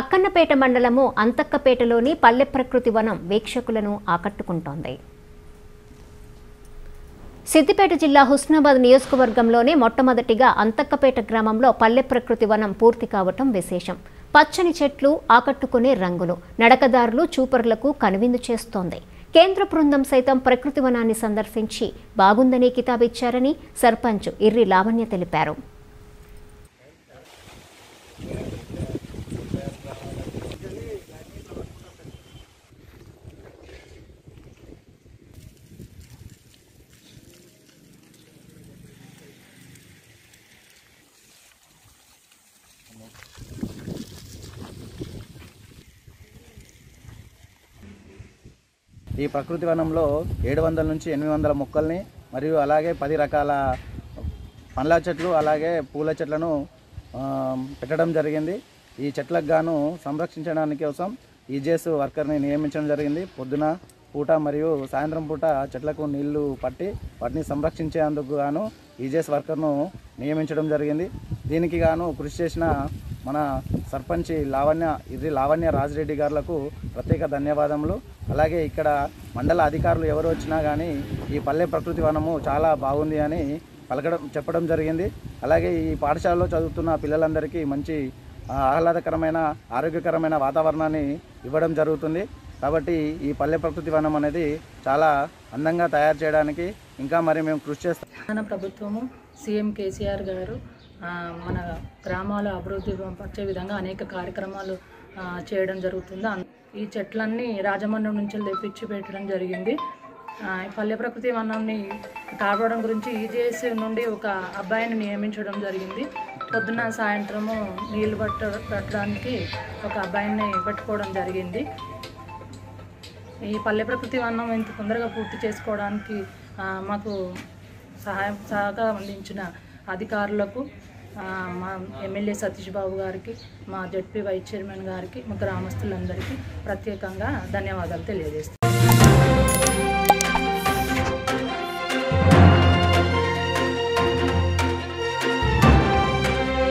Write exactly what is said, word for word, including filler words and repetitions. అక్కన్నపేట మండలము అంతక్కపేటలోని పల్లె ప్రకృతి వనం వీక్షకులను ఆకట్టుకుంటోంది. సిద్దిపేట జిల్లా హుస్నాబాద్ నియోజకవర్గంలోనే మొట్టమొదటిగా అంతక్కపేట గ్రామంలో పల్లె ప్రకృతి వనం పూర్తి కావటం విశేషం. పచ్చని చెట్లు, ఆకట్టుకునే రంగులు, నడకదారులు చూపర్లకు కనువిందు చేస్తోంది. కేంద్ర బృందం సైతం ప్రకృతి వనాన్ని సందర్శించి బాగుందని కితాబిచ్చారని సర్పంచ్ ఇర్రి లావణ్య తెలిపారు. ఈ ప్రకృతి వనంలో ఏడు వందల నుంచి ఎనిమిది వందల మొక్కల్ని మరియు అలాగే పది రకాల పండ్ల చెట్లు అలాగే పూల చెట్లను పెట్టడం జరిగింది. ఈ చెట్లకు గాను సంరక్షించడానికి కోసం ఈజేస్ వర్కర్ని నియమించడం జరిగింది. పొద్దున పూట మరియు సాయంత్రం పూట చెట్లకు నీళ్లు పట్టి వాటిని సంరక్షించేందుకు గాను ఈజేస్ వర్కర్ను నియమించడం జరిగింది. దీనికి గాను కృషి చేసిన మన సర్పంచ్ లావణ్య ఇర్రి లావణ్య రాజిరెడ్డి గారులకు ప్రత్యేక ధన్యవాదములు. అలాగే ఇక్కడ మండల అధికారులు ఎవరు వచ్చినా కానీ ఈ పల్లె ప్రకృతి వనము చాలా బాగుంది అని పలకడం చెప్పడం జరిగింది. అలాగే ఈ పాఠశాలలో చదువుతున్న పిల్లలందరికీ మంచి ఆహ్లాదకరమైన ఆరోగ్యకరమైన వాతావరణాన్ని ఇవ్వడం జరుగుతుంది. కాబట్టి ఈ పల్లె ప్రకృతి వనం అనేది చాలా అందంగా తయారు చేయడానికి ఇంకా మరి మేము కృషి చేస్తాం. మన ప్రభుత్వము సీఎం కేసీఆర్ గారు మన గ్రామాల అభివృద్ధి వచ్చే విధంగా అనేక కార్యక్రమాలు చేయడం జరుగుతుంది. ఈ చెట్లన్నీ రాజమండ్రి నుంచి తెప్పించి పెట్టడం జరిగింది. పల్లె ప్రకృతి వనాన్ని కాపాడడం గురించి ఈజేఎస్ నుండి ఒక అబ్బాయిని నియమించడం జరిగింది. పొద్దున సాయంత్రము నీళ్ళు పట్ట పట్టడానికి ఒక అబ్బాయిని పెట్టుకోవడం జరిగింది. ఈ పల్లె ప్రకృతి వనం ఇంత తొందరగా పూర్తి చేసుకోవడానికి మాకు సహాయం సహకారం అందించిన అధికారులకు, మా ఎమ్మెల్యే సతీష్ బాబు గారికి, మా జెడ్పీ వైస్ చైర్మన్ గారికి, మా గ్రామస్తులందరికీ ప్రత్యేకంగా ధన్యవాదాలు తెలియజేస్తాను.